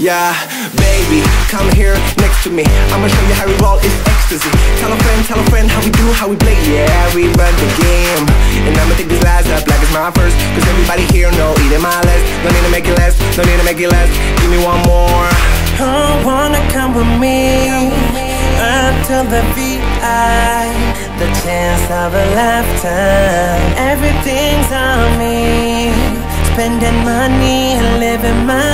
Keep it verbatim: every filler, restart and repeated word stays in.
Yeah, baby, come here next to me. I'ma show you how we roll, it's ecstasy. Tell a friend, tell a friend how we do, how we play. Yeah, we run the game. And I'ma take these lies up like it's my first, cause everybody here know eating my list. No need to make it less, no need to make it less. Give me one more. Oh, wanna come with me until the V I, the chance of a lifetime. Everything's on me, spending money, living my